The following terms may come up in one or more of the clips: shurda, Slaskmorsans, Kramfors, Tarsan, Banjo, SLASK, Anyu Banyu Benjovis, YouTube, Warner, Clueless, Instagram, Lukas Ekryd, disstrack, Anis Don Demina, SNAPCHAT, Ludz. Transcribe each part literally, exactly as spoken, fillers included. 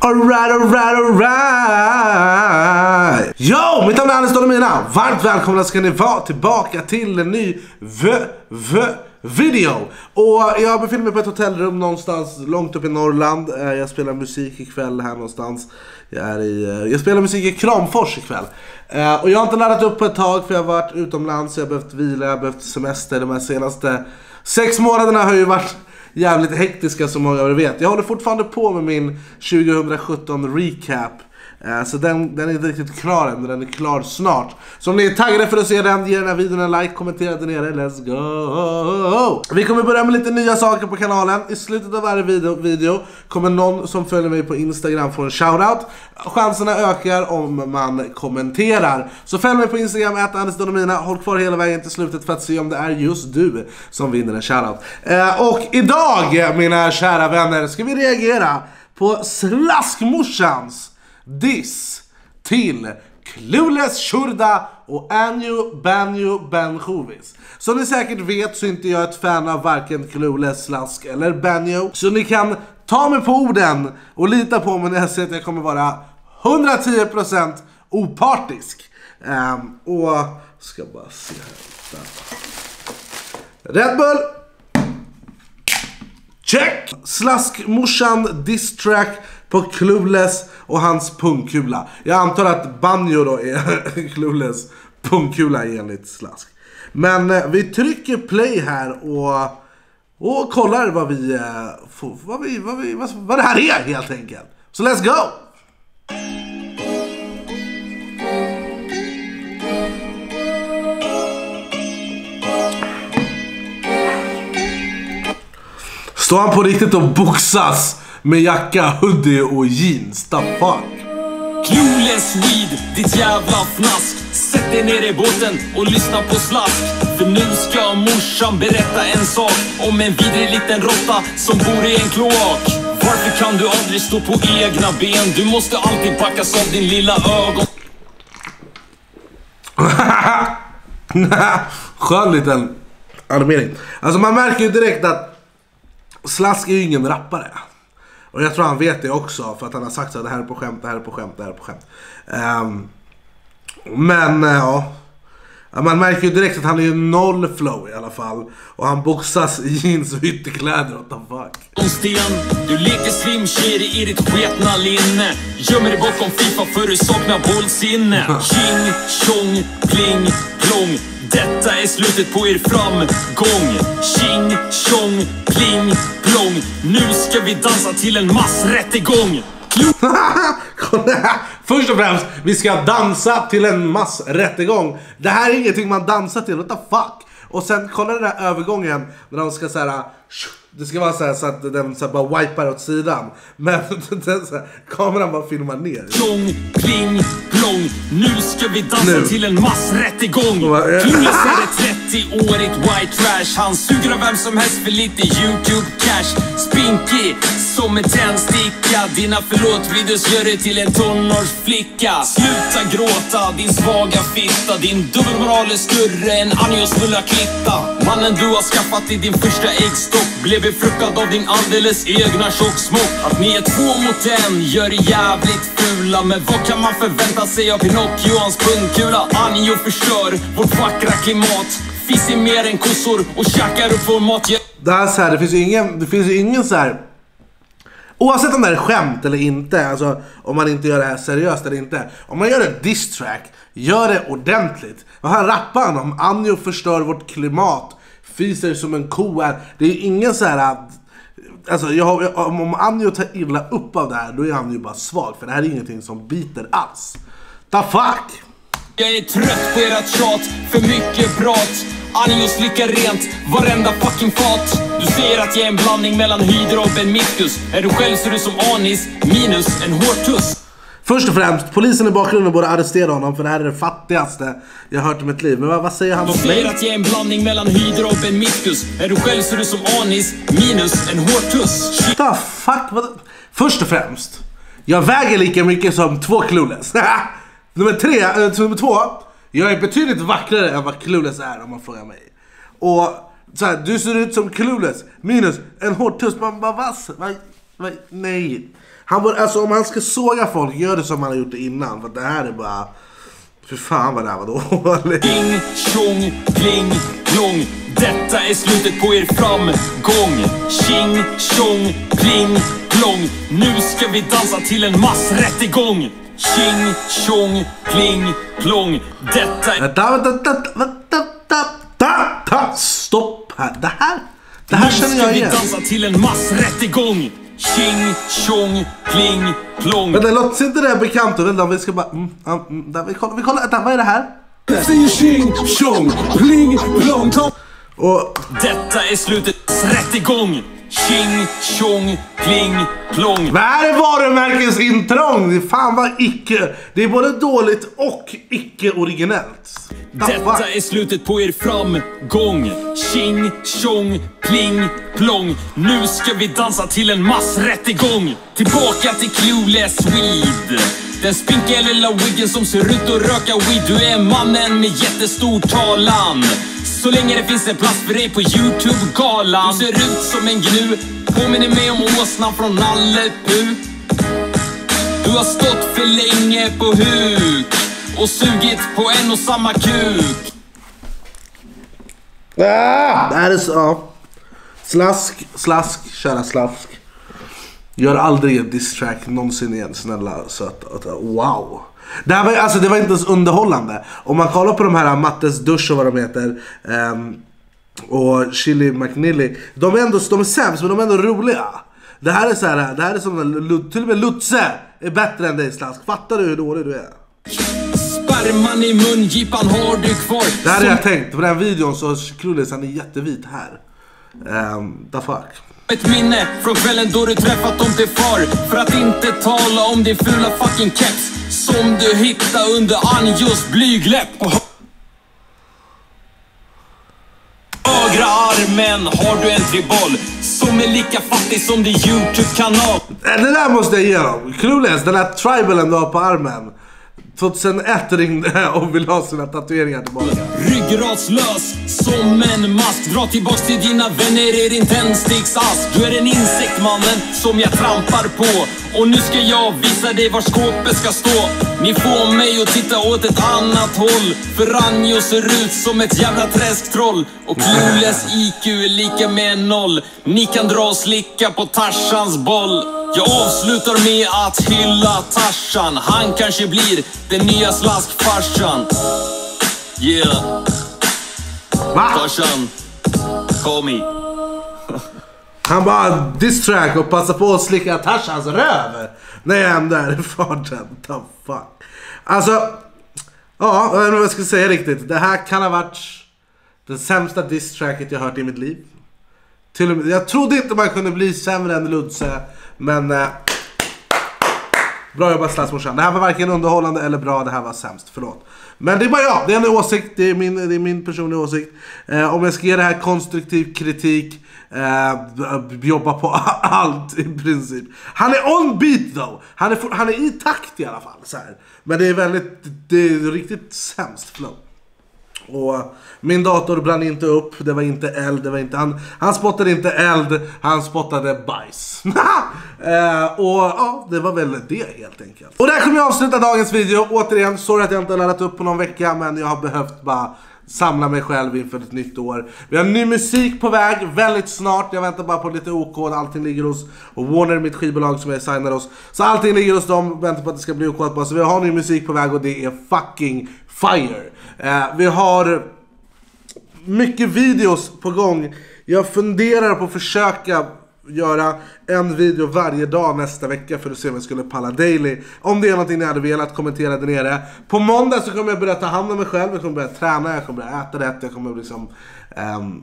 Alright, alright, alright! Yo! Mitt namn är Anis Don Demina. Varmt välkomna ska ni vara tillbaka till en ny V-V-video. Och jag befinner mig på ett hotellrum någonstans långt upp i Norrland. Jag spelar musik ikväll här någonstans. Jag, är i, jag spelar musik i Kramfors ikväll. Och jag har inte laddat upp på ett tag för jag har varit utomlands. Jag har behövt vila, jag har behövt semester. De här senaste sex månaderna har ju varit jävligt hektiska som många av er vet. Jag håller fortfarande på med min tjugo sjutton recap. Så den, den är inte riktigt klar än, men den är klar snart. Så om ni är taggade för att se den, ge den här videon en like, kommentera den nere, let's go! Vi kommer börja med lite nya saker på kanalen. I slutet av varje video, video kommer någon som följer mig på Instagram få en shoutout. Chanserna ökar om man kommenterar. Så följ mig på Instagram, ät Anis Don Demina. Håll kvar hela vägen till slutet för att se om det är just du som vinner en shoutout. Och idag, mina kära vänner, ska vi reagera på Slaskmorsans diss till Clueless, Shurda och Anyu Banyu Benjovis. Som ni säkert vet så är inte jag ett fan av varken Clueless, Slask eller Banjo. Så ni kan ta mig på orden och lita på mig när jag säger att jag kommer vara hundra tio procent opartisk. um, Och ska bara se här. Red Bull. Check! Slaskmorsan disstrack på Clueless och hans pungkula. Jag antar att Banjo då är Clueless pungkula enligt Slask. Men eh, vi trycker play här och, och kollar vad vi, eh, får, vad, vi, vad, vi vad, vad det här är helt enkelt. Så let's go! Står han på riktigt och boxas med jacka, hoodie och jeans, the fuck? Clueless weed, ditt jävla fnask. Sätt dig ner i båten och lyssna på Slask. För nu ska morsan berätta en sak om en vidrig liten råtta som bor i en kloak. Varför kan du aldrig stå på egna ben? Du måste alltid packas av din lilla ögon. Skön liten animering. Alltså man märker ju direkt att Slask är ju ingen rappare. Och jag tror han vet det också, för att han har sagt att det här är på skämt, det här är på skämt, det här är på skämt. Um, men ja, man märker ju direkt att han är ju noll flow i alla fall. Och han boxas i jeans och ytterkläder, what the fuck. Sten, du leker slimtjej i ditt sketna linne. Gömmer dig bakom FIFA för du saknar bollsinne. Tjing, tjong, pling, plong. Detta är slutet på er framgång. Tjing, tjong, pling, plong. Nu ska vi dansa till en massrättegång. Först och främst, vi ska dansa till en massrättegång. Det här är ingenting man dansar till, what the fuck. Och sen kolla den här övergången när de ska såhär, det ska vara såhär så att den så här bara wipar åt sidan. Men den så här, kameran bara filmar ner. Plong, pling, plong. Nu ska vi dansa nu till en massrättegång. Clueless är ett trettioårigt white trash. Han suger av vem som helst för lite YouTube cash. Spinky som en tändsticka. Dina förlåt-videos gör dig till en tonårsflicka. Sluta gråta, din svaga fitta. Din dubbelmoral är större än Anjos fulla klitta. Mannen du har skaffat i din första äggstock blev befruktad av din alldeles egna tjocksmock. Att ni är två mot en gör det jävligt fula. Men vad kan man förvänta sig av Pinocchio och hans pungkula? Anjo förstör vårt vackra klimat. Fiss i mer än kossor och käkar upp vår mat. Det här, så här, det finns ju ingen, det finns ju ingen så här. Oavsett om det är skämt eller inte, alltså om man inte gör det här seriöst eller inte. Om man gör ett disstrack, gör det ordentligt. Vad här rappar han om? Anjo förstör vårt klimat. Fiser som en ko är. Det är ingen så här. Alltså jag, om Anjo tar illa upp av det här, då är han ju bara svag. För det här är ingenting som biter alls. Ta fuck! Jag är trött på ert tjat, för mycket prat. Anjo slickar rent varenda fucking fat. Du säger att jag är en blandning mellan hydra och benmictus. Är du själv så du som Anis minus en hårtuss. Först och främst, polisen i bakgrunden borde arrestera honom, för det här är det fattigaste jag har hört i mitt liv. Men vad, vad säger han om mig? Du säger att jag är en blandning mellan hydra och benmictus. Är du själv så du som Anis minus en hårtuss. What the fuck? Vad... Först och främst, jag väger lika mycket som två Clueless. Nummer tre, äh, nummer två. Jag är betydligt vackrare än vad Clueless är om man frågar mig. Och Så här, du ser ut som Clueless minus en hård tuss. Man bara vass. Nej. Han var, alltså, om han ska såga folk, gör det som han har gjort det innan. För det här är bara... För fan vad det här var dåligt. Ding, tjong, kling, klong. Detta är slutet på er framgång. Tjing, tjong, kling, klong. Nu ska vi dansa till en massrättegång. Tjing, tjong, kling, klong. Detta är... Vänta, vänta, vänta, vänta, vänta. Stopp här. Det här, det här känner jag igen. Nu ska vi dansa till en massrättegång. Tjing, tjong, kling, plong. Men det låter inte det här bekant. Vänta, vi ska bara... Mm, mm, där, vi kollar, vi kollar, vad är det här? Tjing, tjong, kling, plong. Och... Detta är slutets rättegång. Tjing, tjong, kling, plong. Vad är varumärkens intrång? Det är fan vad icke... Det är både dåligt och icke-originellt. Detta är slutet på er framgång. Tjing, tjong, pling, plong. Nu ska vi dansa till en massrättegång. Tillbaka till Clueless Weed. Den spinkiga lilla wiggen som ser ut att röka weed. Du är mannen med jättestor talan. Så länge det finns en plats för dig på YouTube-galan. Du ser ut som en gnu. Påminner mig om åsnan från Nallepu. Du har stått för länge på huk och sugit på en och samma kuk. Ah, det här är så. Slask, slask, kära slask. Gör aldrig en disstrack någonsin igen, snälla söta. Wow. Det här var, alltså, det var inte ens underhållande. Om man kollar på de här Mattes dusch och vad de heter. Um, och Chili McNilly. De är ändå, de är sämst, men de är ändå roliga. Det här är så här, det här är som till och med Lutze är bättre än dig, slask. Fattar du hur dålig du är? Sperman i mungipan har du kvar. Det här är jag tänkt. På den här videon så Clueless, han är jättevit här. Um, the fuck. Ett minne från kvällen då du träffat dem till far. För att inte tala om din fula fucking keps som du hittar under Anjus blygläpp. Och högra armen har du en triboll som är lika fattig som din YouTube-kanal. Det där måste jag igenom. Clueless, den där tribalen du har på armen. tjugohundraett ringde och vill ha sina tatueringar tillbaka. Ryggradslös som en mask. Dra tillbaks till dina vänner i din tändsticksask. Du är den insektmannen som jag trampar på. Och nu ska jag visa dig var skåpet ska stå. Ni får mig att titta åt ett annat håll. För Anjo ser ut som ett jävla träsktroll. Och Clueless I Q är lika med noll. Ni kan dra och slicka på Tarsans boll. Jag avslutar med att hylla Tarsan. Han kanske blir den nya slaskfarsan. Yeah. Va? Tarsan, call me. Han bara distrack och passar på att slicka Tarsans röv. Nej, han där i farten. The fuck. Alltså, ja, jag vet inte vad jag ska säga riktigt. Det här kan ha varit det sämsta distracket jag hört i mitt liv. Till och med, jag trodde inte man kunde bli sämre än Ludz. Men eh, bra jobbat Slaskmorsan. Det här var varken underhållande eller bra. Det här var sämst, förlåt. Men det är bara jag, det är en åsikt. Det är min, det är min personliga åsikt. eh, Om jag ska ge det här konstruktiv kritik, eh, jobba på allt i princip. Han är on beat though. Han är, han är i takt i alla fall så här. Men det är väldigt, det är riktigt sämst flow. Och min dator brann inte upp. Det var inte eld, det var inte han. Han spottade inte eld, han spottade bajs. eh, Och ja, det var väl det helt enkelt. Och där kommer jag avsluta dagens video. Återigen, sorry att jag inte har laddat upp på någon vecka. Men jag har behövt bara samla mig själv inför ett nytt år. Vi har ny musik på väg väldigt snart. Jag väntar bara på lite OK. Allting ligger hos Warner, mitt skivbolag som jag signar oss. Så allting ligger hos dem. Väntar på att det ska bli OK bara. Så vi har ny musik på väg och det är fucking fire. Eh, vi har mycket videos på gång. Jag funderar på att försöka göra en video varje dag nästa vecka för att se om jag skulle palla daily. Om det är någonting ni hade velat, kommentera där nere. På måndag så kommer jag börja ta hand om mig själv. Jag kommer börja träna, jag kommer börja äta rätt. Jag kommer liksom um,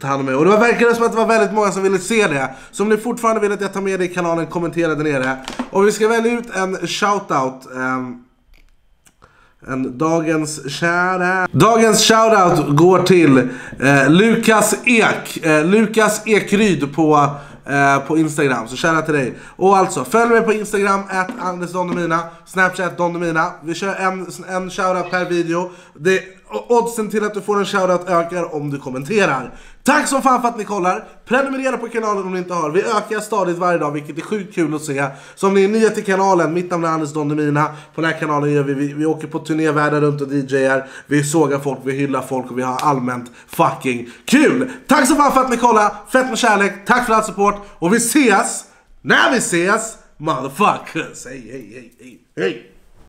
ta hand om mig. Och det var verkligen som att det var väldigt många som ville se det. Så om ni fortfarande vill att jag tar med det i kanalen, kommentera där nere. Och vi ska välja ut en shoutout. um, En dagens shoutout. Dagens shoutout går till eh, Lukas Ek, eh, Lukas Ekryd på eh, på Instagram. Så shoutout till dig. Och alltså följ mig på Instagram at Anis Don Demina, Snapchat Don Demina. Vi kör en en shoutout per video. Det oddsen till att du får en shoutout ökar om du kommenterar. Tack så fan för att ni kollar. Prenumerera på kanalen om ni inte har. Vi ökar stadigt varje dag, vilket är sjukt kul att se. Så om ni är nya till kanalen, mitt namn är Anis Don Demina. På den här kanalen gör vi, vi, vi åker på turnévärldar runt och D J:ar. Vi sågar folk, vi hyllar folk och vi har allmänt fucking kul. Tack så fan för att ni kollar. Fett med kärlek, tack för all support. Och vi ses, när vi ses, motherfuckers. Hej, hej, hej, hej, hej.